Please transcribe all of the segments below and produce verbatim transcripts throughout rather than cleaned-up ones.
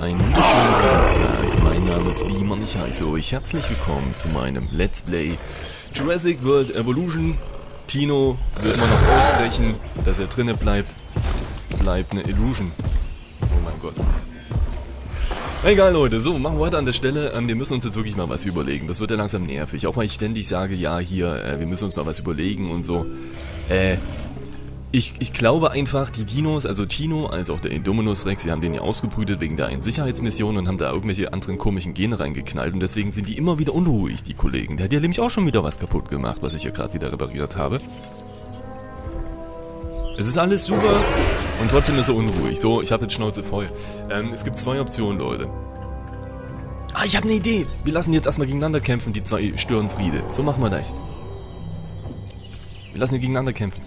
Einen wunderschönen guten Tag, mein Name ist Beam und ich heiße euch herzlich willkommen zu meinem Let's Play Jurassic World Evolution. Tino will immer noch ausbrechen, dass er drinnen bleibt. Bleibt eine Illusion. Oh mein Gott. Egal Leute, so, machen wir heute an der Stelle, ähm, wir müssen uns jetzt wirklich mal was überlegen, das wird ja langsam nervig, auch weil ich ständig sage, ja hier, äh, wir müssen uns mal was überlegen und so, äh, ich, ich glaube einfach, die Dinos, also Tino, als auch der Indominus Rex, wir haben den ja ausgebrütet wegen der einen Sicherheitsmission und haben da irgendwelche anderen komischen Gene reingeknallt und deswegen sind die immer wieder unruhig, die Kollegen, der hat ja nämlich auch schon wieder was kaputt gemacht, was ich ja gerade wieder repariert habe. Es ist alles super und trotzdem ist er unruhig. So, ich habe jetzt Schnauze voll. Ähm, es gibt zwei Optionen, Leute. Ah, ich habe eine Idee. Wir lassen jetzt erstmal gegeneinander kämpfen, die zwei Störenfriede. So machen wir das. Wir lassen die gegeneinander kämpfen.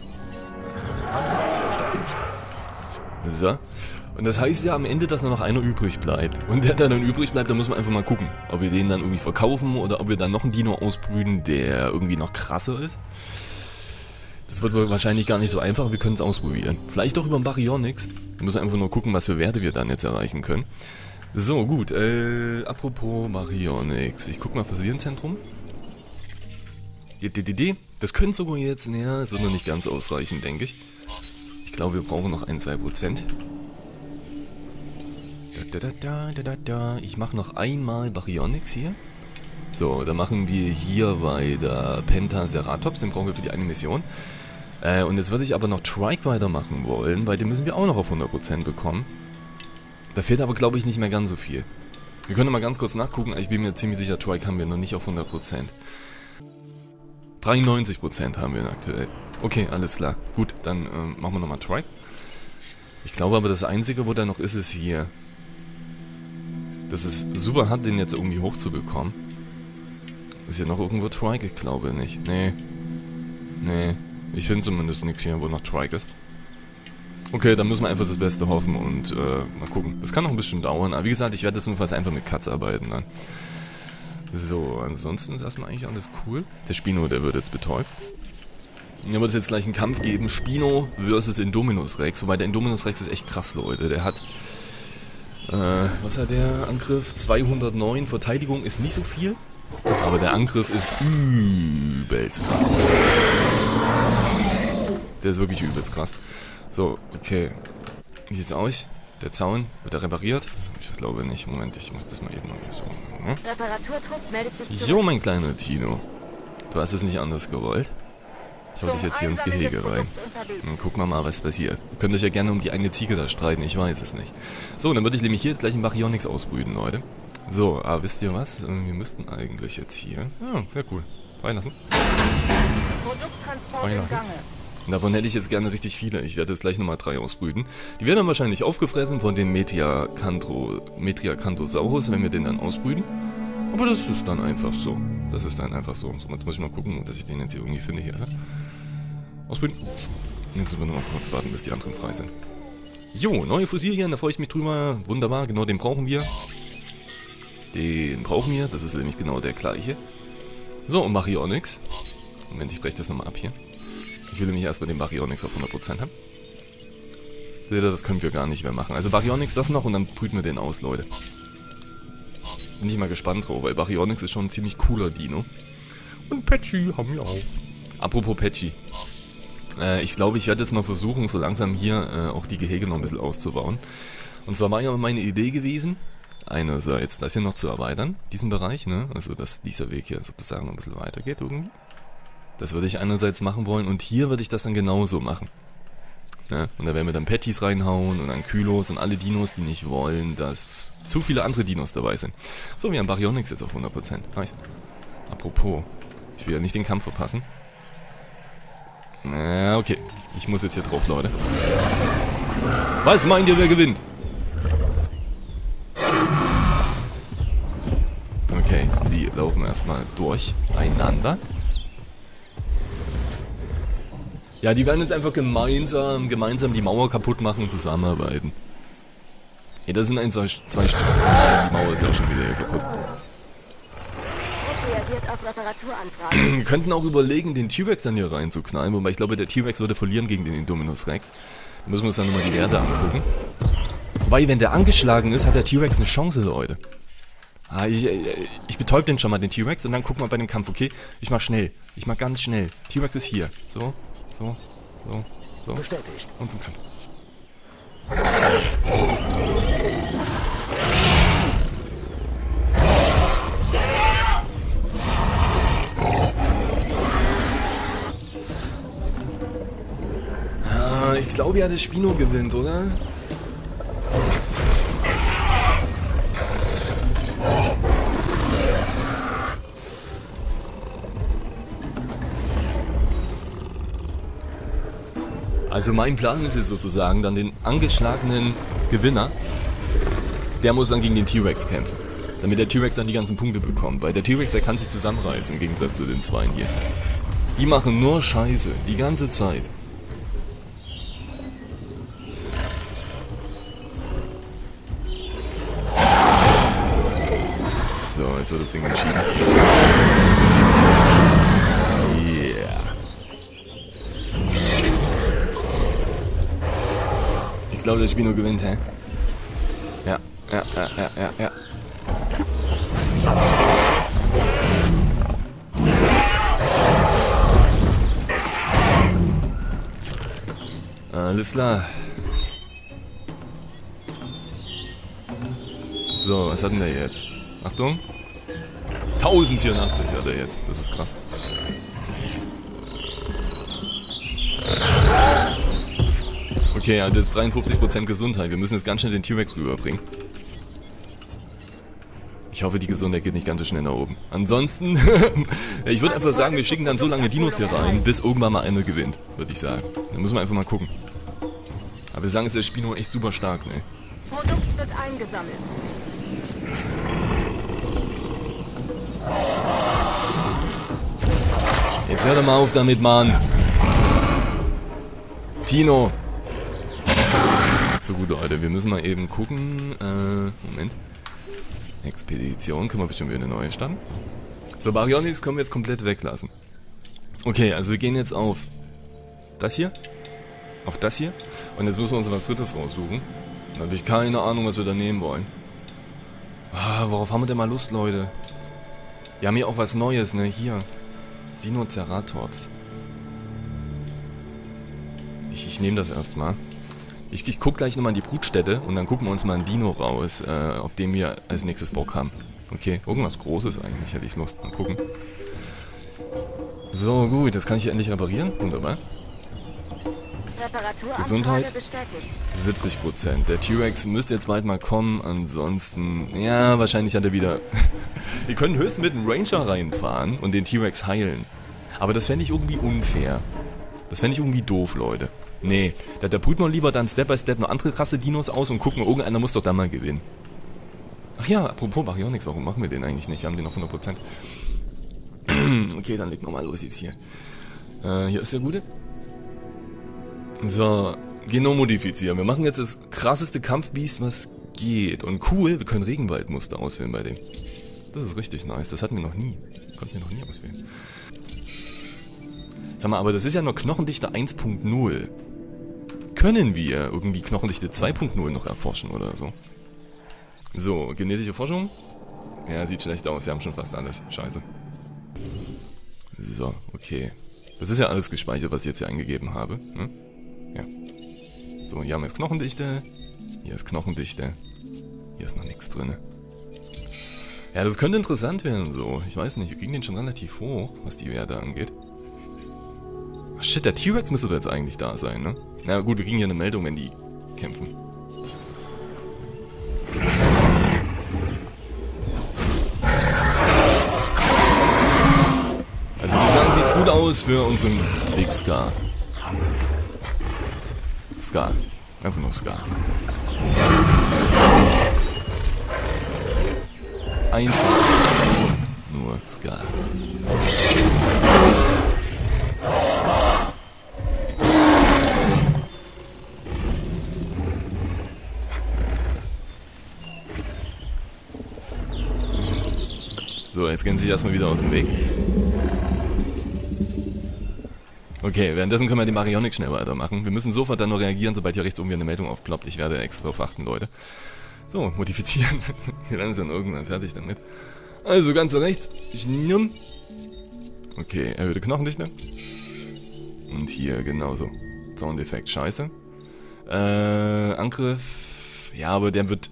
So. Und das heißt ja am Ende, dass nur noch einer übrig bleibt. Und der, der dann übrig bleibt, da muss man einfach mal gucken, ob wir den dann irgendwie verkaufen oder ob wir dann noch einen Dino ausbrüten, der irgendwie noch krasser ist. Das wird wahrscheinlich gar nicht so einfach, wir können es ausprobieren. Vielleicht auch über den Baryonyx. Wir müssen einfach nur gucken, was für Werte wir dann jetzt erreichen können. So, gut. Äh, apropos Baryonyx. Ich guck mal Fossilenzentrum. Das könnte sogar jetzt, naja, das wird noch nicht ganz ausreichen, denke ich. Ich glaube, wir brauchen noch ein, zwei Prozent. Da, da, da, da, da, da. Ich mache noch einmal Baryonyx hier. So, dann machen wir hier weiter Pentaceratops, den brauchen wir für die eine Mission. Äh, und jetzt würde ich aber noch Trike weitermachen wollen, weil den müssen wir auch noch auf hundert Prozent bekommen. Da fehlt aber, glaube ich, nicht mehr ganz so viel. Wir können mal ganz kurz nachgucken, ich bin mir ziemlich sicher, Trike haben wir noch nicht auf hundert Prozent. dreiundneunzig Prozent haben wir aktuell. Okay, alles klar. Gut, dann ähm, machen wir nochmal Trike. Ich glaube aber, das Einzige, wo da noch ist, ist hier. Das ist super hart, den jetzt irgendwie hochzubekommen. Ist hier noch irgendwo Trike? Ich glaube nicht. Nee. Nee. Ich finde zumindest nichts hier, wo noch Trike ist. Okay, dann müssen wir einfach das Beste hoffen und äh, mal gucken. Das kann noch ein bisschen dauern, aber wie gesagt, ich werde das jedenfalls einfach mit Cuts arbeiten dann. So, ansonsten ist erstmal eigentlich alles cool. Der Spino, der wird jetzt betäubt. Hier wird es jetzt gleich einen Kampf geben. Spino versus Indominus Rex. Wobei der Indominus Rex ist echt krass, Leute. Der hat... Äh, was hat der Angriff? zweihundertneun. Verteidigung ist nicht so viel. Aber der Angriff ist übelst krass. Der ist wirklich übelst krass. So, okay. Wie sieht's aus? Der Zaun, wird er repariert? Ich glaube nicht. Moment, ich muss das mal eben so. Ne? Reparaturtrupp meldet sich zurück. Jo, mein kleiner Tino. Du hast es nicht anders gewollt. Ich hau dich jetzt hier ins Gehege rein. Dann gucken wir mal, was passiert. Ihr könnt euch ja gerne um die eine Ziege da streiten, ich weiß es nicht. So, dann würde ich nämlich hier jetzt gleich einen Baryonyx ausbrüten, Leute. So, aber ah, wisst ihr was? Wir müssten eigentlich jetzt hier... Ja, sehr cool. Reinlassen. Reinlassen. Davon hätte ich jetzt gerne richtig viele. Ich werde jetzt gleich nochmal drei ausbrüten. Die werden dann wahrscheinlich aufgefressen von dem Metriacanthosaurus, wenn wir den dann ausbrüten. Aber das ist dann einfach so. Das ist dann einfach so. So, jetzt muss ich mal gucken, dass ich den jetzt hier irgendwie finde. Hier. Ausbrüten. Jetzt müssen wir nochmal kurz warten, bis die anderen frei sind. Jo, neue Fossilien, da freue ich mich drüber. Wunderbar, genau den brauchen wir. Den brauchen wir, das ist nämlich genau der gleiche. So, und Baryonyx. Moment, ich breche das nochmal ab hier. Ich will nämlich erstmal den Baryonyx auf hundert Prozent haben. Seht ihr, das können wir gar nicht mehr machen. Also Baryonyx das noch und dann brüten wir den aus, Leute. Bin ich mal gespannt drauf, weil Baryonyx ist schon ein ziemlich cooler Dino. Und Patchy haben wir auch. Apropos Patchy. Äh, ich glaube, ich werde jetzt mal versuchen, so langsam hier äh, auch die Gehege noch ein bisschen auszubauen. Und zwar war ja meine Idee gewesen... Einerseits das hier noch zu erweitern, diesen Bereich, ne? Also dass dieser Weg hier sozusagen noch ein bisschen weiter geht irgendwie. Das würde ich einerseits machen wollen und hier würde ich das dann genauso machen. Ne? Und da werden wir dann Patties reinhauen und dann Kylos und alle Dinos, die nicht wollen, dass zu viele andere Dinos dabei sind. So, wir haben Baryonyx jetzt auf hundert Prozent. Nice. Apropos, ich will ja nicht den Kampf verpassen. Na, okay. Ich muss jetzt hier drauf, Leute. Was meint ihr, wer gewinnt? Okay, sie laufen erstmal durcheinander. Ja, die werden jetzt einfach gemeinsam, gemeinsam die Mauer kaputt machen und zusammenarbeiten. Ey, das sind ein, zwei, zwei Stunden. Nein, die Mauer ist auch schon wieder hier kaputt. reagiert auf Reparaturanfragen. Wir könnten auch überlegen, den T-Rex dann hier reinzuknallen, wobei ich glaube, der T-Rex würde verlieren gegen den Indominus Rex. Da müssen wir uns dann nochmal die Werte angucken. Wobei, wenn der angeschlagen ist, hat der T-Rex eine Chance, Leute. Ah, ich, ich betäub den schon mal, den T-Rex, und dann gucken wir bei dem Kampf, okay? Ich mach schnell. Ich mach ganz schnell. T-Rex ist hier. So, so, so, so. Bestätigt. Und zum Kampf. Ah, ich glaube ja, der Spino gewinnt, oder? Also mein Plan ist jetzt sozusagen dann den angeschlagenen Gewinner, der muss dann gegen den T-Rex kämpfen, damit der T-Rex dann die ganzen Punkte bekommt, weil der T-Rex, der kann sich zusammenreißen, im Gegensatz zu den Zweien hier. Die machen nur Scheiße, die ganze Zeit. So, jetzt wird das Ding entschieden. Ich glaube, der Spino gewinnt, hä? Ja, ja, ja, ja, ja, ja. Alles klar. So, was hat denn der jetzt? Achtung. tausendvierundachtzig hat er jetzt. Das ist krass. Okay, ja, das ist dreiundfünfzig Prozent Gesundheit. Wir müssen jetzt ganz schnell den T-Rex rüberbringen. Ich hoffe, die Gesundheit geht nicht ganz so schnell nach oben. Ansonsten, ich würde einfach sagen, wir schicken dann so lange Dinos hier rein, bis irgendwann mal einer gewinnt, würde ich sagen. Dann müssen wir einfach mal gucken. Aber bislang ist der Spino echt super stark, ne? Produkt wird eingesammelt. Jetzt hör doch mal auf damit, Mann. Tino. So gut, Leute, wir müssen mal eben gucken, äh, Moment, Expedition, können wir bestimmt wieder eine neue starten. So, Baryonyx können wir jetzt komplett weglassen. Okay, also wir gehen jetzt auf das hier, auf das hier, und jetzt müssen wir uns was Drittes raussuchen. Da habe ich keine Ahnung, was wir da nehmen wollen. Ah, worauf haben wir denn mal Lust, Leute? Wir haben hier auch was Neues, ne, hier, Sinoceratops. Ich, ich nehme das erstmal. Ich, ich gucke gleich nochmal in die Brutstätte und dann gucken wir uns mal einen Dino raus, äh, auf dem wir als nächstes Bock haben. Okay, irgendwas Großes eigentlich, hätte ich Lust. Mal gucken. So, gut, das kann ich hier endlich reparieren. Wunderbar. Gesundheit siebzig Prozent. Der T-Rex müsste jetzt bald mal kommen, ansonsten... Ja, wahrscheinlich hat er wieder... Wir können höchstens mit einem Ranger reinfahren und den T-Rex heilen. Aber das fände ich irgendwie unfair. Das fände ich irgendwie doof, Leute. Nee, da, da brüht man lieber dann Step by Step noch andere krasse Dinos aus und gucken, irgendeiner muss doch da mal gewinnen. Ach ja, apropos Baryonyx, warum machen wir den eigentlich nicht? Wir haben den auf hundert Prozent. Okay, dann leg nochmal los jetzt hier. Äh, hier ist der Gute. So, genommodifizieren. Wir machen jetzt das krasseste Kampfbiest, was geht. Und cool, wir können Regenwaldmuster auswählen bei dem. Das ist richtig nice, das hatten wir noch nie. Konnten wir noch nie auswählen. Sag mal, aber das ist ja nur Knochendichte eins Punkt null. Können wir irgendwie Knochendichte zwei Punkt null noch erforschen oder so? So, genetische Forschung. Ja, sieht schlecht aus. Wir haben schon fast alles. Scheiße. So, okay. Das ist ja alles gespeichert, was ich jetzt hier eingegeben habe. Hm? Ja. So, hier haben wir jetzt Knochendichte. Hier ist Knochendichte. Hier ist noch nichts drin. Ja, das könnte interessant werden so. Ich weiß nicht, wir kriegen den schon relativ hoch, was die Werte angeht. Shit, der T-Rex müsste doch jetzt eigentlich da sein, ne? Na gut, wir kriegen ja eine Meldung, wenn die kämpfen. Also bislang sieht's gut aus für unseren Big Scar. Scar. Einfach nur Scar. Einfach nur Scar. So, jetzt gehen sie erstmal wieder aus dem Weg. Okay, währenddessen können wir die Baryonyx schnell weitermachen. Wir müssen sofort dann nur reagieren, sobald hier rechts oben eine Meldung aufploppt. Ich werde extra darauf achten, Leute. So, modifizieren. Wir werden schon irgendwann fertig damit. Also, ganz rechts. Okay, erhöhte Knochendichte. Und hier genauso. Soundeffekt, scheiße. Äh, Angriff. Ja, aber der wird...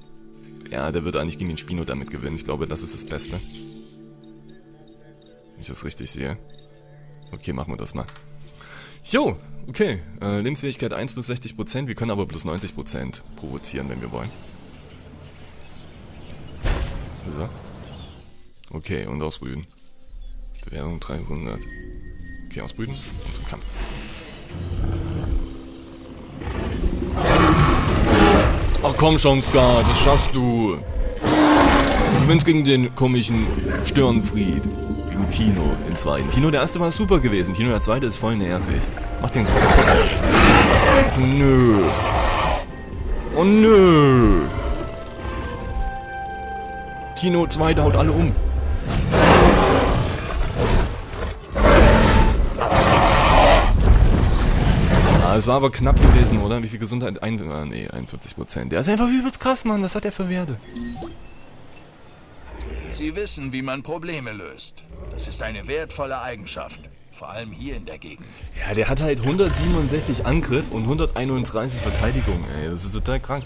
Ja, der wird eigentlich gegen den Spino damit gewinnen. Ich glaube, das ist das Beste. Wenn ich das richtig sehe. Okay, machen wir das mal. Jo, okay. Äh, Lebensfähigkeit eins bis sechzig Prozent. Wir können aber plus neunzig Prozent provozieren, wenn wir wollen. So. Okay, und ausbrüten. Bewertung dreihundert. Okay, ausbrüten und zum Kampf. Ach komm schon, Scar, das schaffst du. Du gewinnst gegen den komischen Stirnfried. Gegen Tino, den zweiten. Tino, der erste war super gewesen. Tino, der zweite ist voll nervig. Mach den kaputt. Ach, nö. Oh, nö. Tino, zweite haut alle um. Es war aber knapp gewesen, oder? Wie viel Gesundheit? Ein, ah, nee, einundvierzig Prozent. Der ist einfach übelst krass, Mann. Was hat der für Werte? Sie wissen, wie man Probleme löst. Das ist eine wertvolle Eigenschaft. Vor allem hier in der Gegend. Ja, der hat halt hundertsiebenundsechzig Angriff und hunderteinunddreißig Verteidigung, ey. Das ist total krank.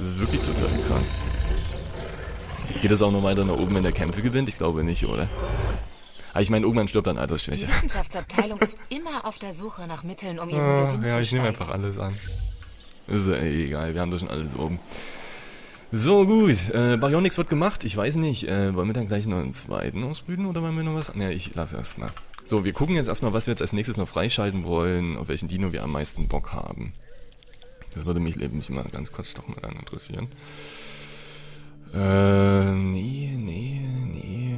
Das ist wirklich total krank. Geht das auch noch weiter nach oben, wenn der Kämpfe gewinnt? Ich glaube nicht, oder? Aber ich meine, irgendwann stirbt dann Altersschwäche. Die Wissenschaftsabteilung ist immer auf der Suche nach Mitteln, um ihren oh, Gewinn zu steigern. Ja, ich nehme einfach alles an. Ist ja äh, egal, wir haben doch schon alles oben. So, gut. Äh, Baryonyx wird gemacht, ich weiß nicht. Äh, wollen wir dann gleich noch einen zweiten ausbrüten oder wollen wir noch was? Ne, ich lasse erst mal. So, wir gucken jetzt erstmal, was wir jetzt als nächstes noch freischalten wollen, auf welchen Dino wir am meisten Bock haben. Das würde mich nämlich mal ganz kurz doch mal dann interessieren. Äh, nee, nee, nee.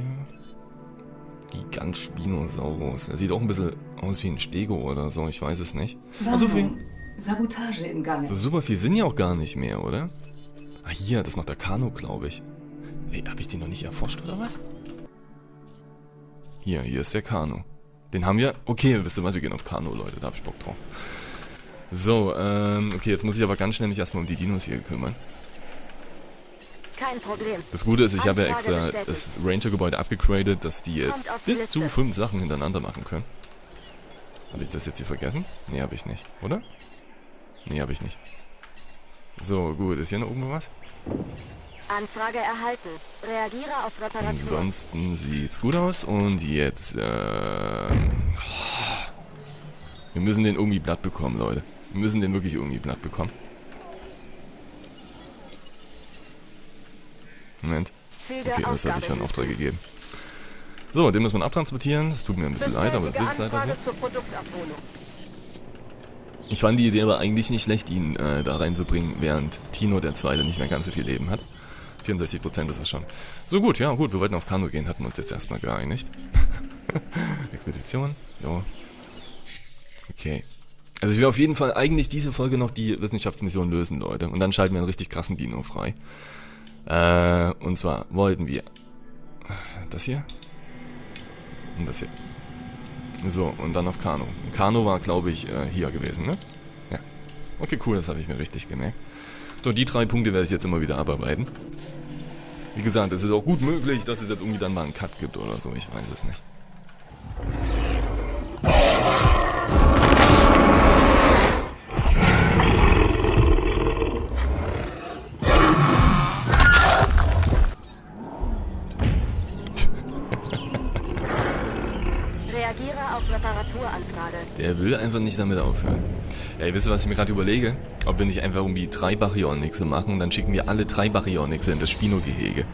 Gigant Spinosaurus. Er sieht auch ein bisschen aus wie ein Stego oder so, ich weiß es nicht. Also viel Sabotage im Gange. So super viel sind ja auch gar nicht mehr, oder? Ah, hier, das macht der Kano, glaube ich. Ey, hab ich den noch nicht erforscht, oder was? Hier, hier ist der Kano. Den haben wir... Okay, wisst ihr was, wir gehen auf Kano, Leute, da hab ich Bock drauf. So, ähm, okay, jetzt muss ich aber ganz schnell mich erstmal um die Dinos hier kümmern. Kein Problem. Das Gute ist, ich habe ja extra das Ranger-Gebäude abgegradet, dass die jetzt bis zu fünf Sachen hintereinander machen können. Habe ich das jetzt hier vergessen? Nee, habe ich nicht, oder? Nee, habe ich nicht. So, gut, ist hier noch oben was? Anfrage erhalten. Reagiere auf Reparatur. Ansonsten sieht's gut aus und jetzt, ähm... wir müssen den irgendwie platt bekommen, Leute. Wir müssen den wirklich irgendwie platt bekommen. Moment. Okay, das hatte ich ja einen Auftrag gegeben. So, den müssen wir abtransportieren. Es tut mir ein bisschen leid, aber das ist leider so. Ich fand die Idee aber eigentlich nicht schlecht, ihn äh, da reinzubringen, während Tino der Zweite nicht mehr ganz so viel Leben hat. vierundsechzig Prozent ist er schon. So gut, ja gut, wir wollten auf Kanu gehen, hatten uns jetzt erstmal geeinigt. Expedition, jo. Okay. Also ich will auf jeden Fall eigentlich diese Folge noch die Wissenschaftsmission lösen, Leute. Und dann schalten wir einen richtig krassen Dino frei. Äh, und zwar wollten wir das hier und das hier. So, und dann auf Kano. Kano war, glaube ich, äh, hier gewesen, ne? Ja. Okay, cool, das habe ich mir richtig gemerkt. So, die drei Punkte werde ich jetzt immer wieder abarbeiten. Wie gesagt, es ist auch gut möglich, dass es jetzt irgendwie dann mal einen Cut gibt oder so, ich weiß es nicht. Der will einfach nicht damit aufhören. Ey, wisst ihr, was ich mir gerade überlege? Ob wir nicht einfach irgendwie drei Baryonyxe machen und dann schicken wir alle drei Baryonyxe in das Spino-Gehege.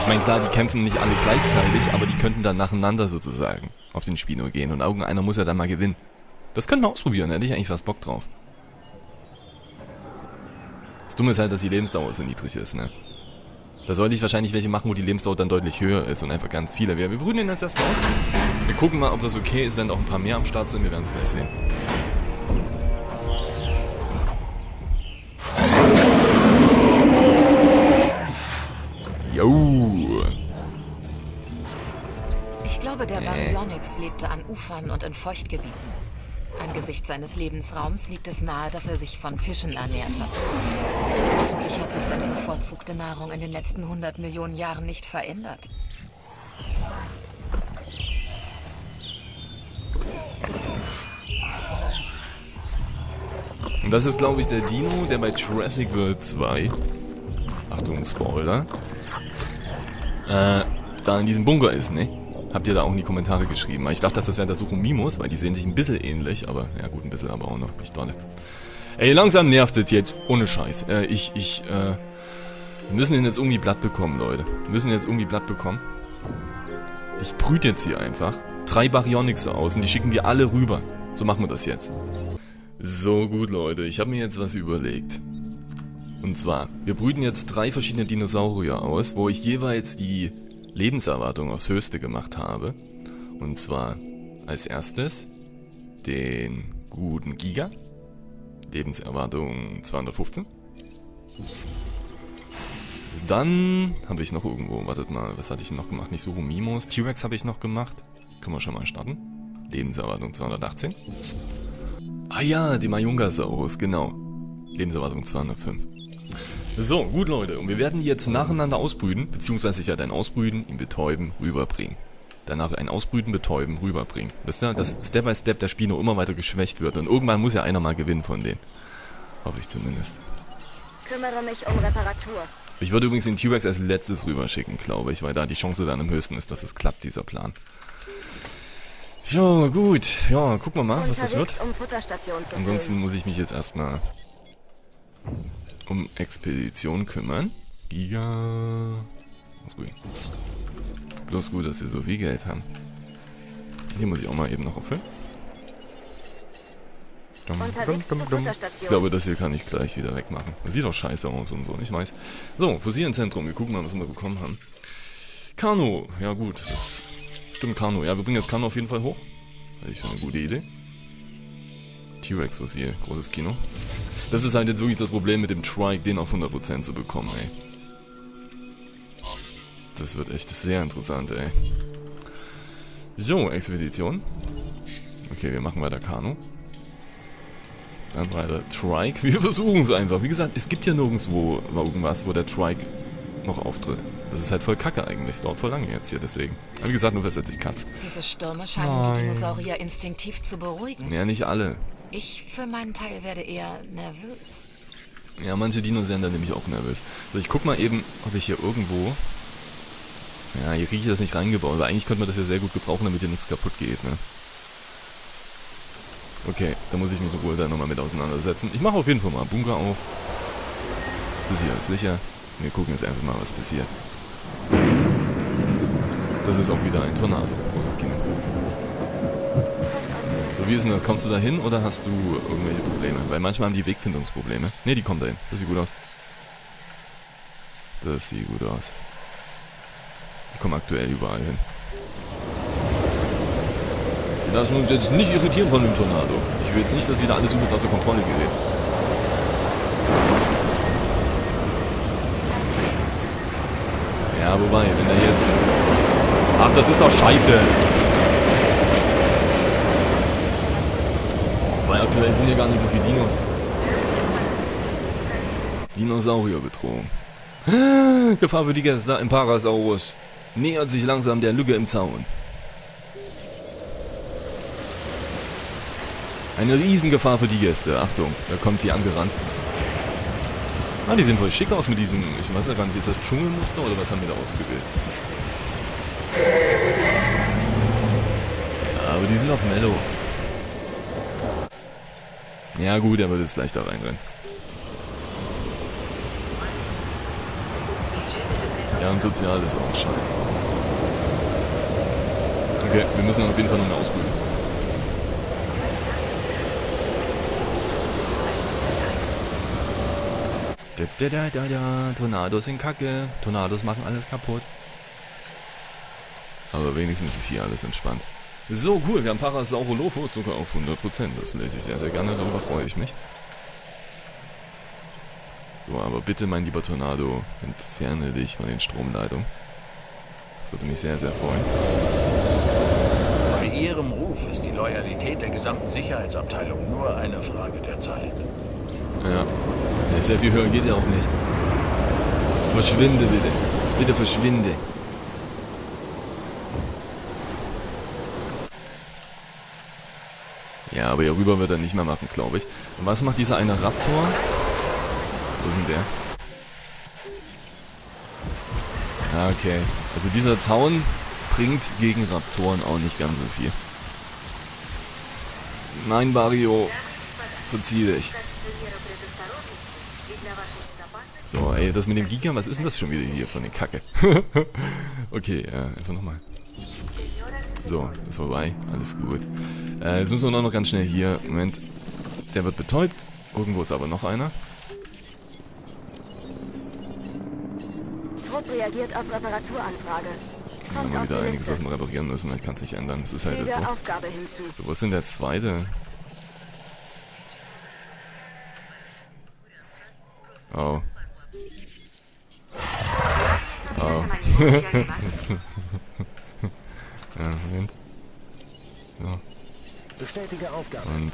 Ich meine, klar, die kämpfen nicht alle gleichzeitig, aber die könnten dann nacheinander sozusagen auf den Spino gehen und irgendeiner muss ja dann mal gewinnen. Das können wir ausprobieren, da hätte ich eigentlich fast Bock drauf. Das Dumme ist halt, dass die Lebensdauer so niedrig ist, ne? Da sollte ich wahrscheinlich welche machen, wo die Lebensdauer dann deutlich höher ist und einfach ganz viele. Wir brüten den jetzt erstmal aus. Wir gucken mal, ob das okay ist, wenn auch ein paar mehr am Start sind. Wir werden es gleich sehen. Jo. Der Baryonyx lebte an Ufern und in Feuchtgebieten. Angesichts seines Lebensraums liegt es nahe, dass er sich von Fischen ernährt hat. Hoffentlich hat sich seine bevorzugte Nahrung in den letzten hundert Millionen Jahren nicht verändert. Und das ist, glaube ich, der Dino, der bei Jurassic World zwei, Achtung, Spoiler, äh, da in diesem Bunker ist, ne? Habt ihr da auch in die Kommentare geschrieben. Ich dachte, dass das wäre der Suchomimus, weil die sehen sich ein bisschen ähnlich, aber, ja gut, ein bisschen aber auch noch, nicht dolle. Ey, langsam nervt es jetzt, ohne Scheiß. Äh, ich, ich, äh, wir müssen den jetzt irgendwie Blatt bekommen, Leute. Wir müssen den jetzt irgendwie Blatt bekommen. Ich brüte jetzt hier einfach drei Baryonyxe aus und die schicken wir alle rüber. So machen wir das jetzt. So, gut, Leute, ich habe mir jetzt was überlegt. Und zwar, wir brüten jetzt drei verschiedene Dinosaurier aus, wo ich jeweils die Lebenserwartung aufs Höchste gemacht habe. Und zwar als erstes den guten Giga. Lebenserwartung zweihundertfünfzehn. Dann habe ich noch irgendwo, wartet mal, was hatte ich noch gemacht? Nicht Suchomimus. T-Rex habe ich noch gemacht. Können wir schon mal starten. Lebenserwartung zweihundertachtzehn. Ah ja, die Majungasaurus, genau. Lebenserwartung zweihundertfünf. So, gut, Leute, und wir werden die jetzt nacheinander ausbrüten, beziehungsweise ich werde ein Ausbrüten, ihn betäuben, rüberbringen. Danach ein Ausbrüten, betäuben, rüberbringen. Wisst ihr, dass Step by Step der Spino immer weiter geschwächt wird und irgendwann muss ja einer mal gewinnen von denen. Hoffe ich zumindest. Kümmere mich um Reparatur. Ich würde übrigens den T-Rex als letztes rüberschicken, glaube ich, weil da die Chance dann am höchsten ist, dass es klappt, dieser Plan. So, gut. Ja, gucken wir mal, was das wird. Um Ansonsten muss ich mich jetzt erstmal um Expedition kümmern. Giga. Bloß gut, dass wir so viel Geld haben. Hier muss ich auch mal eben noch auffüllen. Dum, dum, dum, dum. Ich glaube, das hier kann ich gleich wieder wegmachen. Das sieht doch scheiße aus und so, ich weiß. So, Fossilenzentrum. Wir gucken mal, was wir bekommen haben. Carno. Ja, gut. Das Stimmt, Carno. Ja, wir bringen jetzt Carno auf jeden Fall hoch. Halte ich für eine gute Idee. T-Rex Fossil, großes Kino. Das ist halt jetzt wirklich das Problem mit dem Trike, den auf hundert Prozent zu bekommen, ey. Das wird echt sehr interessant, ey. So, Expedition. Okay, wir machen weiter Carno. Dann weiter Trike. Wir versuchen es einfach. Wie gesagt, es gibt ja nirgendwo irgendwas, wo der Trike noch auftritt. Das ist halt voll kacke eigentlich, dauert voll lange jetzt hier, deswegen. Aber wie gesagt, nur versetzt ich kann's. Diese Stürme scheinen Nein. die Dinosaurier instinktiv zu beruhigen. Ja, nicht alle. Ich für meinen Teil werde eher nervös. Ja, manche Dinos werden da nämlich auch nervös. So, ich guck mal eben, ob ich hier irgendwo... Ja, hier kriege ich das nicht reingebaut, weil eigentlich könnte man das ja sehr gut gebrauchen, damit hier nichts kaputt geht, ne? Okay, da muss ich mich in Ruhe da nochmal mit auseinandersetzen. Ich mache auf jeden Fall mal Bunker auf. Das hier ist sicher. Wir gucken jetzt einfach mal, was passiert. Das ist auch wieder ein Tornado. Großes Kino. So, wie ist denn das? Kommst du da hin oder hast du irgendwelche Probleme? Weil manchmal haben die Wegfindungsprobleme. Ne, die kommen da hin. Das sieht gut aus. Das sieht gut aus. Die kommen aktuell überall hin. Lassen wir uns jetzt nicht irritieren von dem Tornado. Ich will jetzt nicht, dass wieder alles super aus der Kontrolle gerät. Ja, wobei, wenn er jetzt... Ach, das ist doch scheiße! Weil aktuell sind ja gar nicht so viele Dinos. Dinosaurierbedrohung. Gefahr für die Gäste im Parasaurus. Nähert sich langsam der Lücke im Zaun. Eine Riesengefahr für die Gäste. Achtung, da kommt sie angerannt. Ah, die sehen voll schick aus mit diesem, ich weiß ja gar nicht, ist das Dschungelmuster oder was haben wir da ausgewählt? Ja, aber die sind auch mellow. Ja gut, er wird jetzt gleich da reinrennen. Ja, und sozial ist auch scheiße. Okay, wir müssen dann auf jeden Fall noch mehr ausprobieren. Da, da, da, da, da. Tornados sind kacke. Tornados machen alles kaputt. Aber wenigstens ist hier alles entspannt. So, cool. Wir haben Parasaurolophus sogar auf hundert Prozent. Das lese ich sehr, sehr gerne. Darüber freue ich mich. So, aber bitte, mein lieber Tornado, entferne dich von den Stromleitungen. Das würde mich sehr, sehr freuen. ihrem Ruf ist die Loyalität der gesamten Sicherheitsabteilung nur eine Frage der Zeit. Ja, sehr viel höher geht ja auch nicht. Verschwinde bitte. Bitte verschwinde. Ja, aber hier rüber wird er nicht mehr machen, glaube ich. Und was macht dieser eine Raptor? Wo ist denn der? Ah, okay. Also dieser Zaun bringt gegen Raptoren auch nicht ganz so viel. Nein, Barrio. Verzieh dich. So, ey, das mit dem Giga, was ist denn das schon wieder hier von der Kacke? Okay, äh, einfach nochmal. So, ist vorbei. Alles gut. Äh, jetzt müssen wir noch ganz schnell hier. Moment. Der wird betäubt. Irgendwo ist aber noch einer. Trupp reagiert auf Reparaturanfrage. Wir haben wieder einiges, was wir reparieren müssen. Ich kann es nicht ändern. Das ist halt jetzt so. So, wo ist denn der zweite? Oh. Oh. Ja, Moment. So. Bestätige Aufgabe. Und,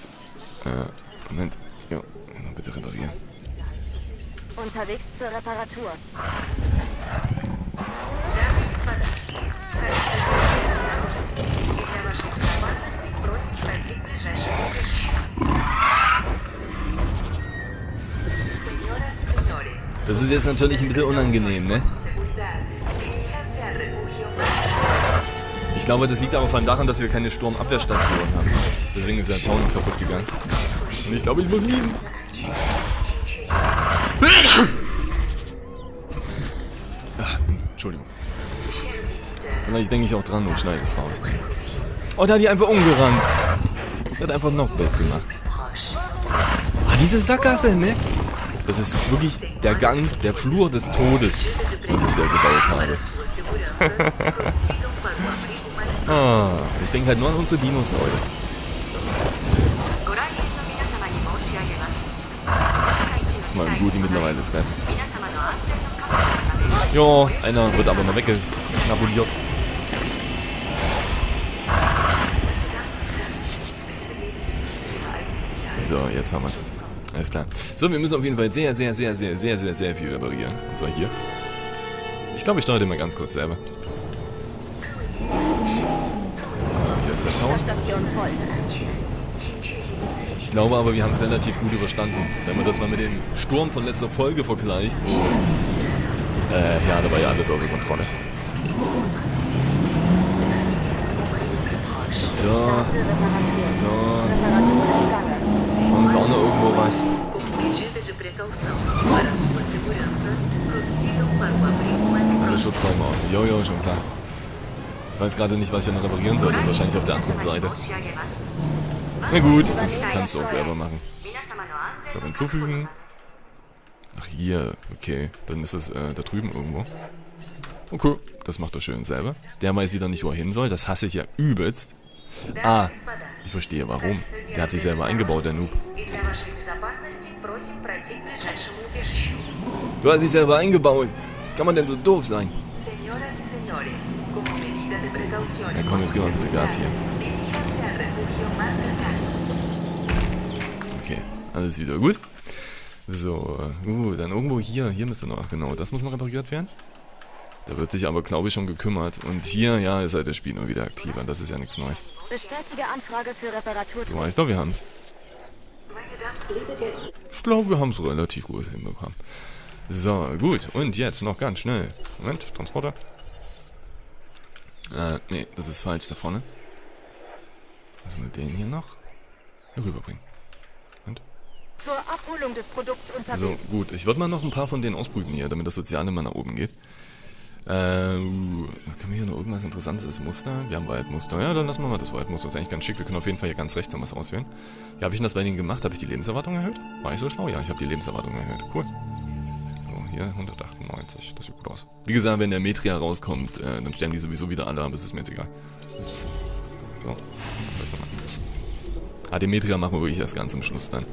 äh, Moment. Jo, bitte reparieren. Unterwegs zur Reparatur. Das ist jetzt natürlich ein bisschen unangenehm, ne? Ich glaube, das liegt aber vor allem daran, dass wir keine Sturmabwehrstation haben. Deswegen ist der Zaun noch kaputt gegangen. Und ich glaube, ich muss niesen. Ah, Entschuldigung. Vielleicht denke ich auch dran und schneide es raus. Oh, der hat die einfach umgerannt. Der hat einfach Knockback gemacht. Ah, diese Sackgasse, ne? Das ist wirklich der Gang, der Flur des Todes, was ich da gebaut habe. Ah, ich denke halt nur an unsere Dinos, Leute. Guck mal, wie gut die mittlerweile treiben. Jo, einer wird aber noch weggeschnabuliert. So, jetzt haben wir. Alles klar. So, wir müssen auf jeden Fall sehr, sehr, sehr, sehr, sehr, sehr, sehr viel reparieren. Und zwar hier. Ich glaube, ich steuere den mal ganz kurz selber. Hier ist der Zaun. Ich glaube aber, wir haben es relativ gut überstanden. Wenn man das mal mit dem Sturm von letzter Folge vergleicht. Äh, ja, da war ja alles außer Kontrolle. So. So. Vorne ist auch noch irgendwo was. Alle Schutzräume auf. Jojo, schon klar. Ich weiß gerade nicht, was ich dann reparieren soll. Das ist wahrscheinlich auf der anderen Seite. Na gut, das kannst du auch selber machen. Ich glaube, hinzufügen. Ach, hier. Okay. Dann ist es äh, da drüben irgendwo. Okay, das macht er schön selber. Der weiß wieder nicht, wo er hin soll. Das hasse ich ja übelst. Ah, ich verstehe warum. Der hat sich selber eingebaut, der Noob. Du hast dich selber eingebaut. Kann man denn so doof sein? Na komm, jetzt gib mal ein bisschen Gas hier. Okay, alles wieder gut. So, uh, dann irgendwo hier. Hier müsste noch, genau, das muss noch repariert werden. Da wird sich aber, glaube ich, schon gekümmert. Und hier, ja, ist halt der Spino wieder aktiver. Das ist ja nichts Neues. Bestätige Anfrage für Reparatur. So, ich glaube, wir haben es. Ich glaube, wir haben es relativ gut hinbekommen. So, gut. Und jetzt noch ganz schnell. Moment, Transporter. Äh, nee, das ist falsch da vorne. Müssen wir den hier noch rüberbringen. Moment. Zur Abholung des Produkts unterwegs. So, gut. Ich würde mal noch ein paar von denen ausbrüten hier, damit das Soziale mal nach oben geht. Äh, uh, können wir hier noch irgendwas Interessantes? Das Muster? Wir haben Waldmuster. Ja, dann lassen wir mal das Waldmuster. Das ist eigentlich ganz schick. Wir können auf jeden Fall hier ganz rechts noch was auswählen. Wie habe ich denn das bei denen gemacht? Habe ich die Lebenserwartung erhöht? War ich so schlau? Ja, ich habe die Lebenserwartung erhöht. Cool. So, hier hundertachtundneunzig. Das sieht gut aus. Wie gesagt, wenn der Metria rauskommt, äh, dann sterben die sowieso wieder alle, aber es ist mir jetzt egal. So, das nochmal. Ah, den Metria machen wir wirklich erst ganz am Schluss dann.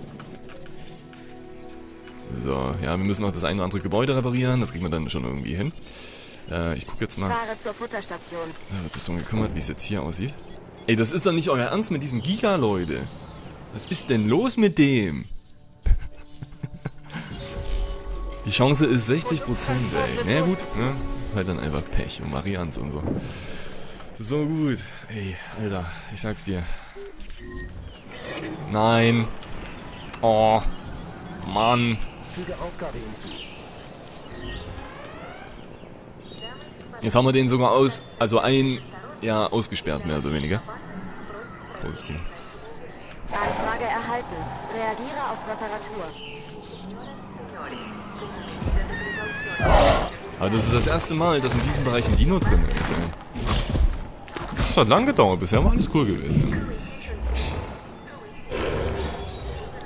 So, ja, wir müssen noch das ein oder andere Gebäude reparieren. Das kriegen wir dann schon irgendwie hin. Ich gucke jetzt mal. Da wird sich drum gekümmert, wie es jetzt hier aussieht. Ey, das ist doch nicht euer Ernst mit diesem Giga, Leute. Was ist denn los mit dem? Die Chance ist sechzig Prozent, ey. Na ja, gut, ne? Halt dann einfach Pech und Marians und so. So gut. Ey, Alter, ich sag's dir. Nein. Oh. Mann. Jetzt haben wir den sogar aus... Also ein... Ja, ausgesperrt, mehr oder weniger. Großes Kino. Anfrage erhalten. Reagiere auf Reparatur. Aber das ist das erste Mal, dass in diesem Bereich ein Dino drin ist, ey. Das hat lang gedauert, bisher war alles cool gewesen. Ne?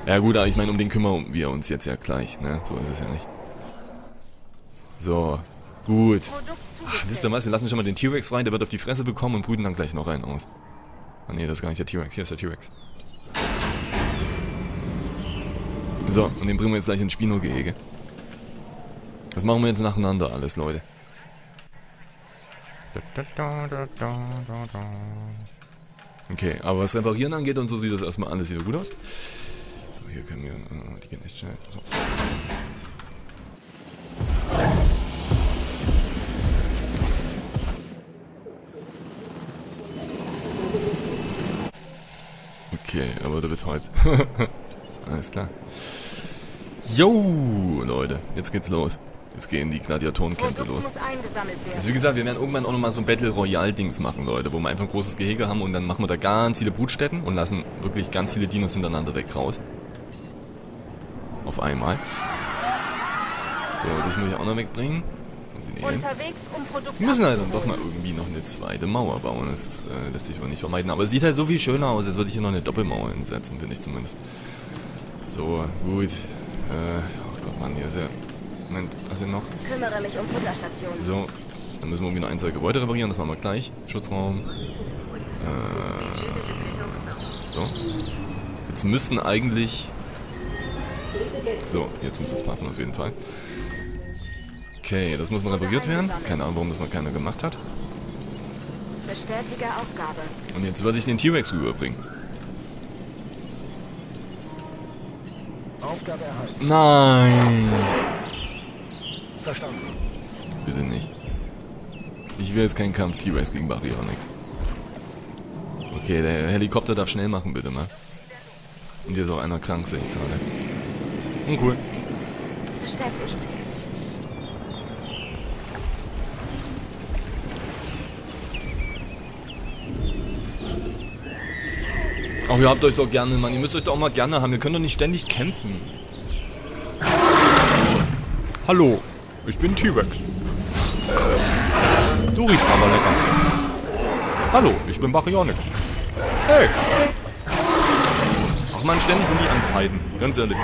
Ja gut, aber ich meine, um den kümmern wir uns jetzt ja gleich, ne? So ist es ja nicht. So, gut. Ach, wisst ihr was, wir lassen schon mal den T-Rex rein, der wird auf die Fresse bekommen und brüten dann gleich noch einen aus. Ah ne, das ist gar nicht der T-Rex, hier ist der T-Rex. So, und den bringen wir jetzt gleich ins Spino-Gehege. Das machen wir jetzt nacheinander alles, Leute. Okay, aber was Reparieren angeht und so, sieht das erstmal alles wieder gut aus. So, hier können wir... Oh, die gehen echt schnell. So. Okay, er wurde betäubt. Alles klar. Jo, Leute, jetzt geht's los. Jetzt gehen die Gladiatorenkämpfe los. Also wie gesagt, wir werden irgendwann auch nochmal so ein Battle Royale-Dings machen, Leute, wo wir einfach ein großes Gehege haben und dann machen wir da ganz viele Brutstätten und lassen wirklich ganz viele Dinos hintereinander weg raus. Auf einmal. So, das muss ich auch noch wegbringen. Wir müssen halt dann doch mal irgendwie noch eine zweite Mauer bauen. Das äh, lässt sich wohl nicht vermeiden. Aber es sieht halt so viel schöner aus, als würde ich hier noch eine Doppelmauer hinsetzen, finde ich zumindest. So, gut. Äh, oh Gott, Mann, hier ist ja... Moment, was denn noch? Kümmere mich um Futterstationen. So, dann müssen wir irgendwie noch ein, zwei Gebäude reparieren, das machen wir gleich. Schutzraum. Äh, so. Jetzt müssten eigentlich... So, jetzt müsste es passen auf jeden Fall. Okay, das muss noch repariert werden. Keine Ahnung, warum das noch keiner gemacht hat. Bestätige Aufgabe. Und jetzt würde ich den T-Rex rüberbringen. Aufgabe erhalten. Nein! Verstanden. Bitte nicht. Ich will jetzt keinen Kampf T-Rex gegen Baryonyx. Okay, der Helikopter darf schnell machen, bitte mal. Und hier ist auch einer krank, sehe ich gerade. Und cool. Bestätigt. Ach, ihr habt euch doch gerne, Mann. Ihr müsst euch doch auch mal gerne haben. Ihr könnt doch nicht ständig kämpfen. Hallo, ich bin T-Rex. Du riechst aber lecker. Hallo, ich bin Baryonyx. Hey. Ach man, ständig sind die am Feiden. Ganz ehrlich.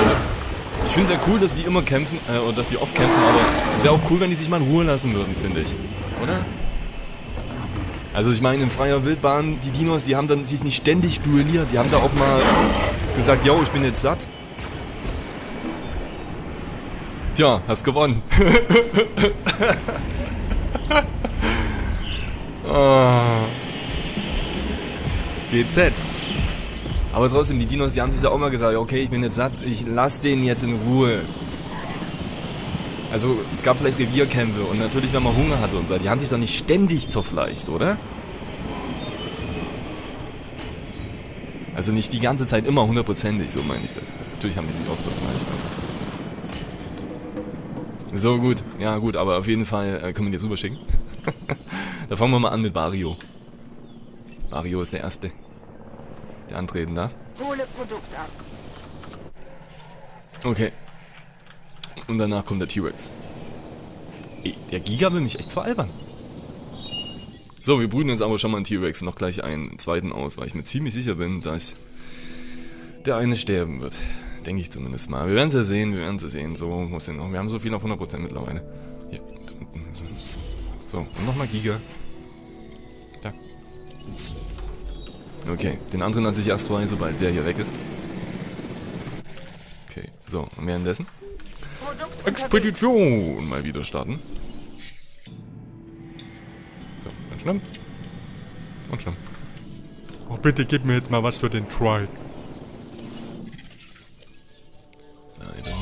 Also, ich finde es ja cool, dass die immer kämpfen, äh, oder dass die oft kämpfen, aber es wäre auch cool, wenn die sich mal in Ruhe lassen würden, finde ich. Oder? Also ich meine, in freier Wildbahn, die Dinos, die haben dann sich nicht ständig duelliert. Die haben da auch mal gesagt, yo, ich bin jetzt satt. Tja, hast gewonnen. Oh. G Z. Aber trotzdem, die Dinos, die haben sich ja auch mal gesagt, okay, ich bin jetzt satt, ich lass den jetzt in Ruhe. Also, es gab vielleicht Revierkämpfe und natürlich, wenn man Hunger hatte und so, die haben sich doch nicht ständig zerfleischt, oder? Also nicht die ganze Zeit immer hundertprozentig, so meine ich das. Natürlich haben die sich oft zerfleischt, aber... So, gut. Ja, gut, aber auf jeden Fall äh, können wir die jetzt rüberschicken. Da fangen wir mal an mit Baryo. Baryo ist der Erste, der antreten darf. Hole Produkt ab. Okay. Und danach kommt der T-Rex. Der Giga will mich echt veralbern. So, wir brüten jetzt aber schon mal einen T-Rex noch gleich einen zweiten aus, weil ich mir ziemlich sicher bin, dass der eine sterben wird. Denke ich zumindest mal. Wir werden es ja sehen, wir werden es ja sehen. So, muss denn noch? Wir haben so viel auf hundert Prozent mittlerweile. Hier. So, und nochmal Giga. Da. Okay, den anderen lasse ich erst frei, sobald der hier weg ist. Okay, so, und währenddessen? Expedition! Mal wieder starten. So, dann schlimm. Und schlimm. Oh, bitte gib mir jetzt mal was für den Try. Leider.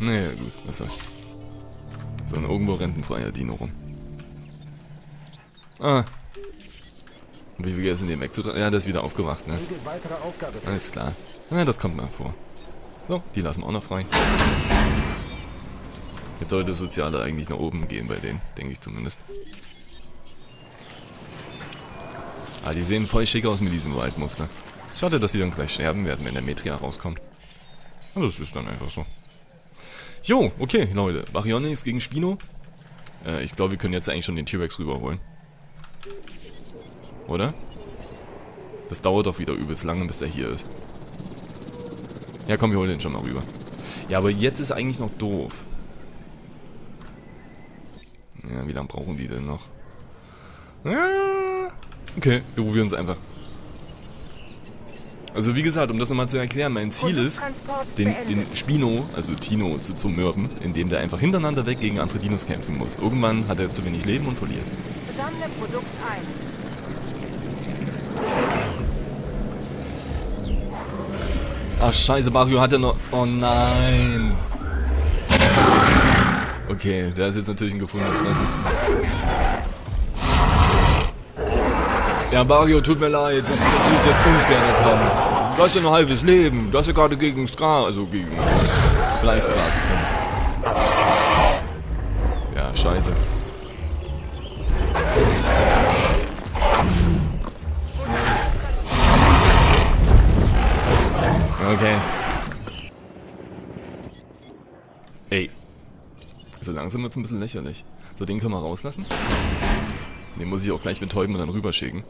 Naja, gut, was soll's. So, irgendwo rennt ein freier Dino rum. Ah. Hab ich vergessen, den wegzutragen? Ja, der ist wieder aufgewacht, ne? Alles klar. Na, ja, das kommt mal vor. So, die lassen wir auch noch frei. Jetzt sollte das Soziale eigentlich nach oben gehen bei denen, denke ich zumindest. Ah, die sehen voll schick aus mit diesem Waldmuster. Schade, dass sie dann gleich sterben werden, wenn der Metria rauskommt. Aber das ist dann einfach so. Jo, okay, Leute. Baryonyx gegen Spino. Äh, ich glaube, wir können jetzt eigentlich schon den T-Rex rüberholen. Oder? Das dauert doch wieder übelst lange, bis er hier ist. Ja, komm, wir holen den schon mal rüber. Ja, aber jetzt ist eigentlich noch doof. Ja, wie lange brauchen die denn noch? Okay, wir probieren es einfach. Also wie gesagt, um das nochmal zu erklären, mein Ziel ist, den, den Spino, also Tino, zu, zu mürben, indem der einfach hintereinander weg gegen andere Dinos kämpfen muss. Irgendwann hat er zu wenig Leben und verliert. Sammle Produkt ein. Ach scheiße, Baryo hat ja noch... Oh nein! Okay, da ist jetzt natürlich ein gefundenes Fressen. Ja, Baryo, tut mir leid, das ist natürlich jetzt unfair, der Kampf. Du hast ja noch halbes Leben, du hast ja gerade gegen Skra, also gegen Fleischskra gekämpft. Ja, scheiße. Okay. Ey. So langsam wird's ein bisschen lächerlich. So, den können wir rauslassen. Den muss ich auch gleich betäuben und dann rüberschicken.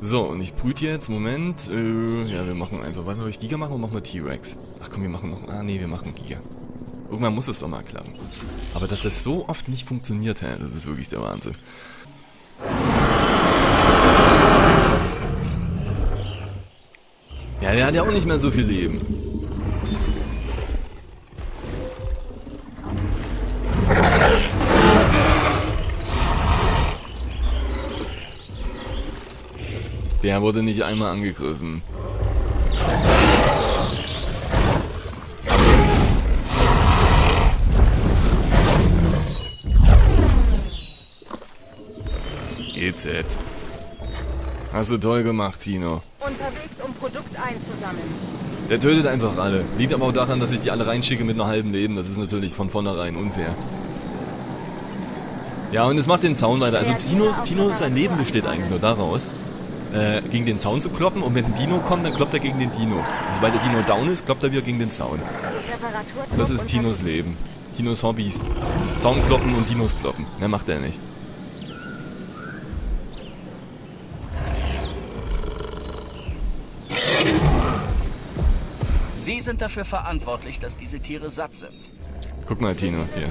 So, und ich brüte jetzt. Moment. Äh, ja, wir machen einfach. Wollen wir euch Giga machen oder machen wir T-Rex? Ach komm, wir machen noch. Ah, nee, wir machen Giga. Irgendwann muss es doch mal klappen. Aber dass das so oft nicht funktioniert, hä, das ist wirklich der Wahnsinn. Ja, der hat ja auch nicht mehr so viel Leben. Der wurde nicht einmal angegriffen. Geht's jetzt? Hast du toll gemacht, Tino. Unterwegs, um Produkt einzusammeln. Der tötet einfach alle. Liegt aber auch daran, dass ich die alle reinschicke mit einem halben Leben. Das ist natürlich von vornherein unfair. Ja, und es macht den Zaun weiter. Also Tino, Tino, sein Leben besteht eigentlich nur daraus, äh, gegen den Zaun zu kloppen. Und wenn ein Dino kommt, dann kloppt er gegen den Dino. Und sobald der Dino down ist, kloppt er wieder gegen den Zaun. Das ist Tinos Leben. Tinos Hobbys. Zaun kloppen und Dinos kloppen. Mehr macht er nicht. Sie sind dafür verantwortlich, dass diese Tiere satt sind. Guck mal, Tino. Hier.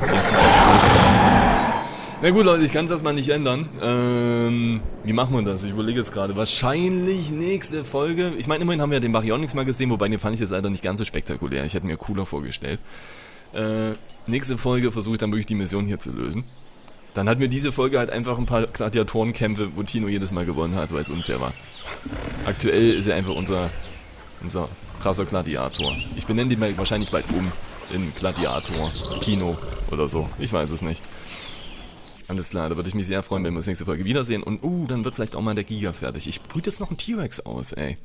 Na gut, Leute, ich kann es erstmal nicht ändern. Ähm, wie machen wir das? Ich überlege jetzt gerade. Wahrscheinlich nächste Folge. Ich meine, immerhin haben wir ja den Baryonyx mal gesehen, wobei den fand ich jetzt leider nicht ganz so spektakulär. Ich hätte mir cooler vorgestellt. Äh, nächste Folge versuche ich dann wirklich die Mission hier zu lösen. Dann hatten wir diese Folge halt einfach ein paar Gladiatorenkämpfe, wo Tino jedes Mal gewonnen hat, weil es unfair war. Aktuell ist er einfach unser... unser krasser Gladiator. Ich benenne die wahrscheinlich bald um in Gladiator, Kino oder so. Ich weiß es nicht. Alles klar, da würde ich mich sehr freuen, wenn wir uns nächste Folge wiedersehen. Und uh, dann wird vielleicht auch mal der Giga fertig. Ich brüte jetzt noch einen T-Rex aus, ey.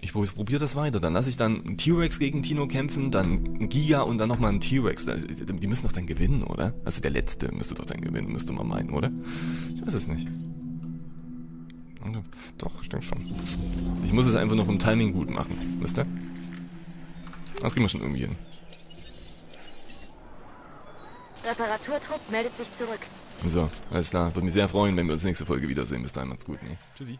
Ich probiere das weiter. Dann lasse ich dann einen T-Rex gegen Tino kämpfen, dann einen Giga und dann nochmal einen T-Rex. Die müssen doch dann gewinnen, oder? Also der Letzte müsste doch dann gewinnen, müsste man meinen, oder? Ich weiß es nicht. Doch, ich denke schon. Ich muss es einfach nur vom Timing gut machen, wisst ihr? Das kriegen wir schon irgendwie hin. Reparaturtrupp meldet sich zurück. So, alles klar. Würde mich sehr freuen, wenn wir uns nächste Folge wiedersehen. Bis dahin, macht's gut. Nee. Tschüssi.